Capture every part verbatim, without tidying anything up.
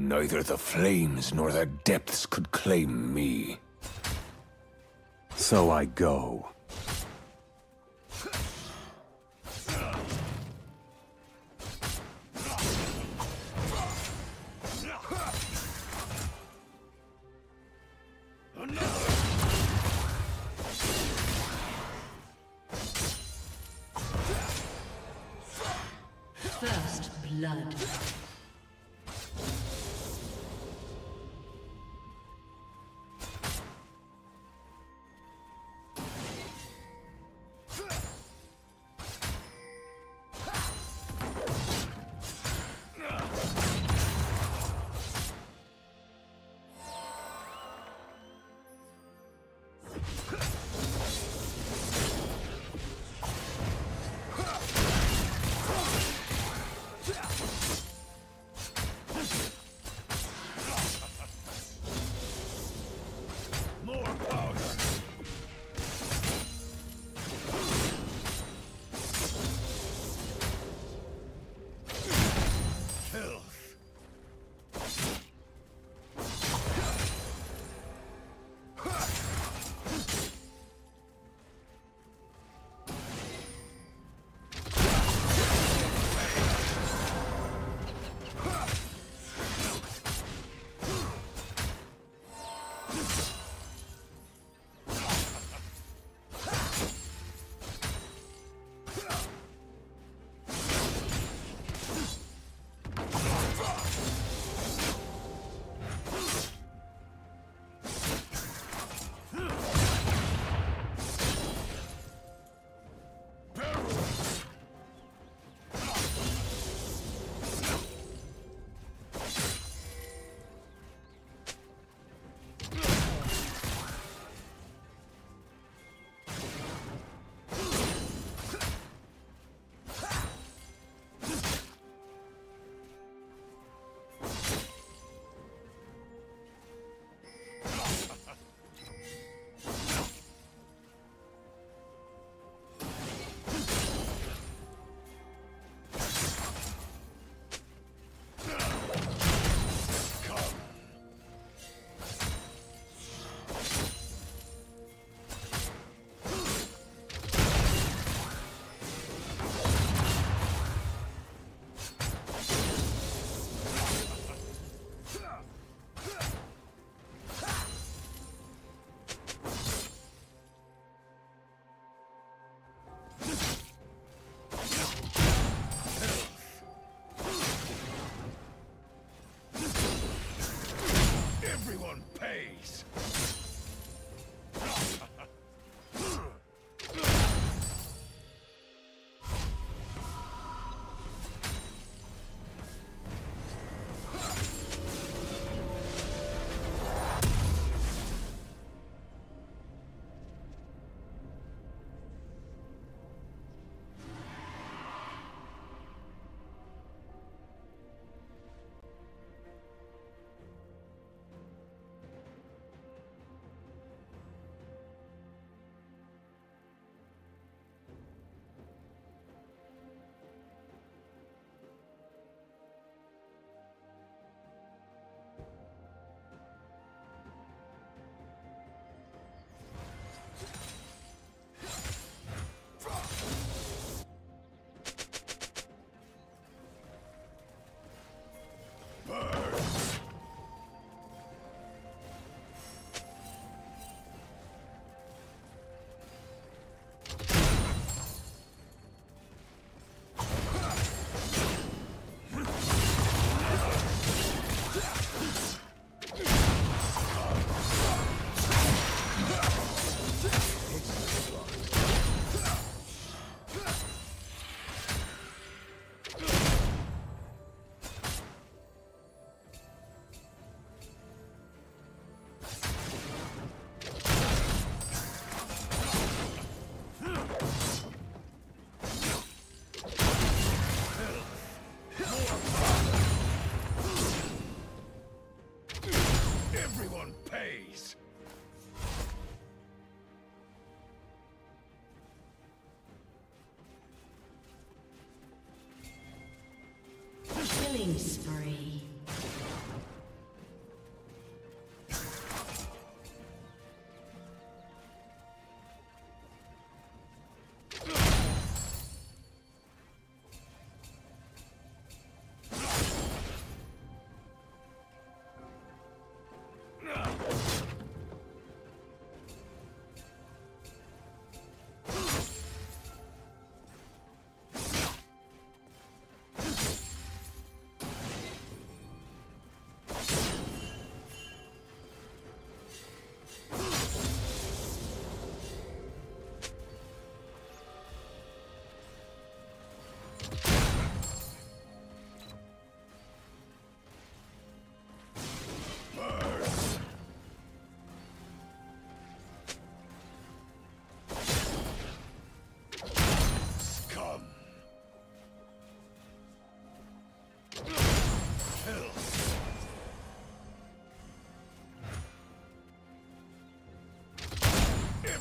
Neither the flames nor the depths could claim me. So I go. First blood. Killing spree.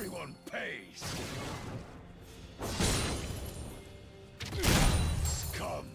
Everyone pays! Scum!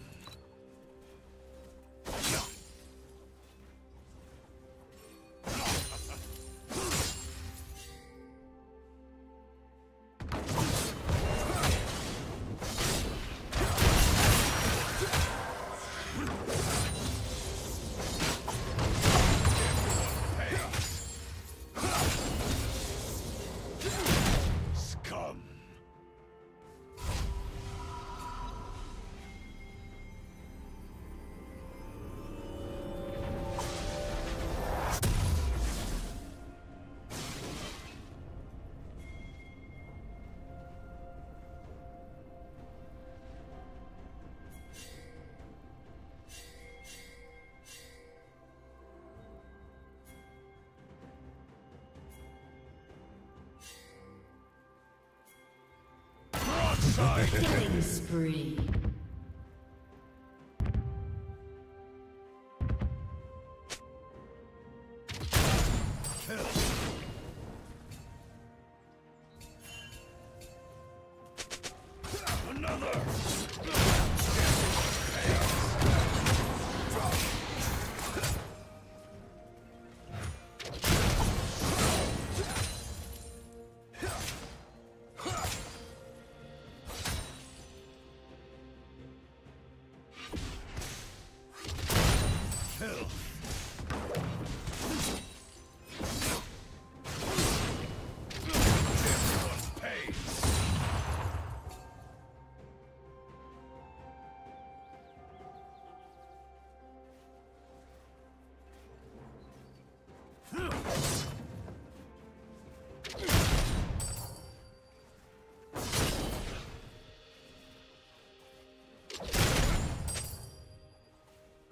Killing spree.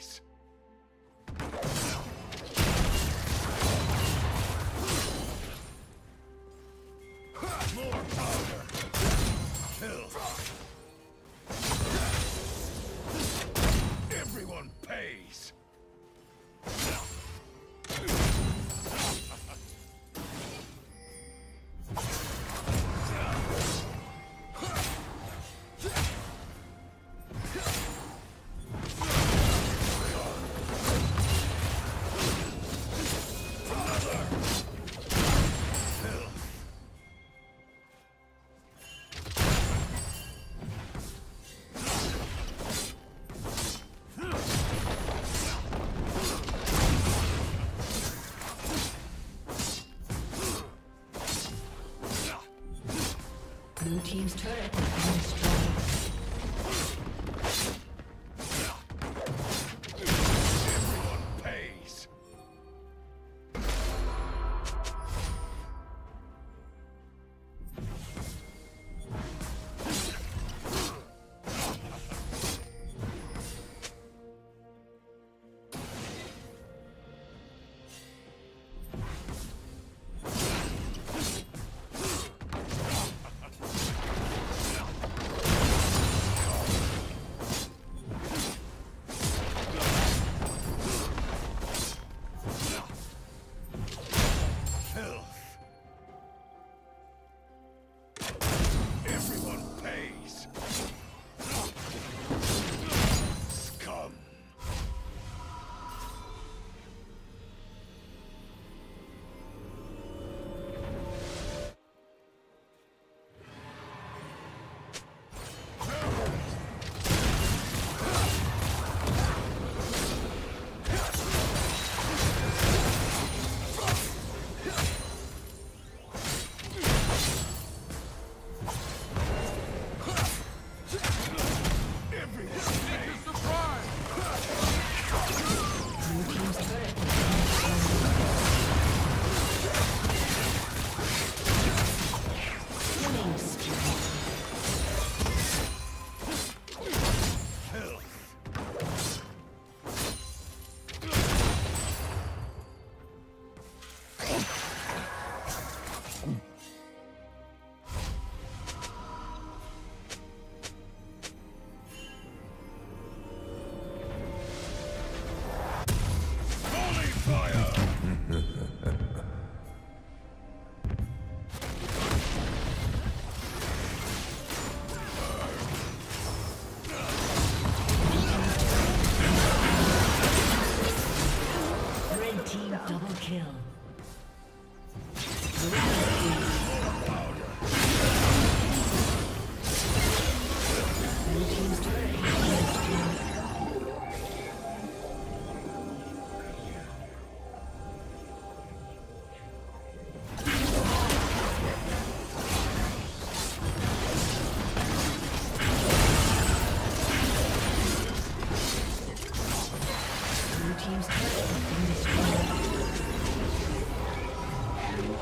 enemies. More powder! Kill! Everyone pays! Blue team's turret has been destroyed. Blue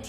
Red